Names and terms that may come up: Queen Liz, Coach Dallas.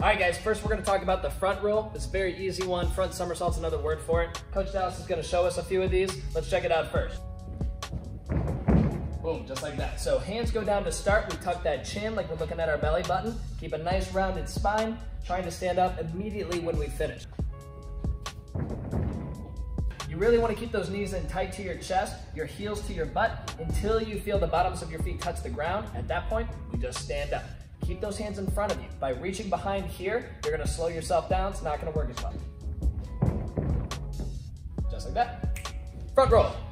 Alright guys, first we're going to talk about the front row. It's a very easy one. Front somersault's another word for it. Coach Dallas is going to show us a few of these. Let's check it out first. Boom, just like that. So hands go down to start. We tuck that chin like we're looking at our belly button. Keep a nice rounded spine, trying to stand up immediately when we finish. You really want to keep those knees in tight to your chest, your heels to your butt, until you feel the bottoms of your feet touch the ground. At that point, we just stand up. Keep those hands in front of you. By reaching behind here, you're going to slow yourself down. It's not going to work as well. Just like that. Front roll.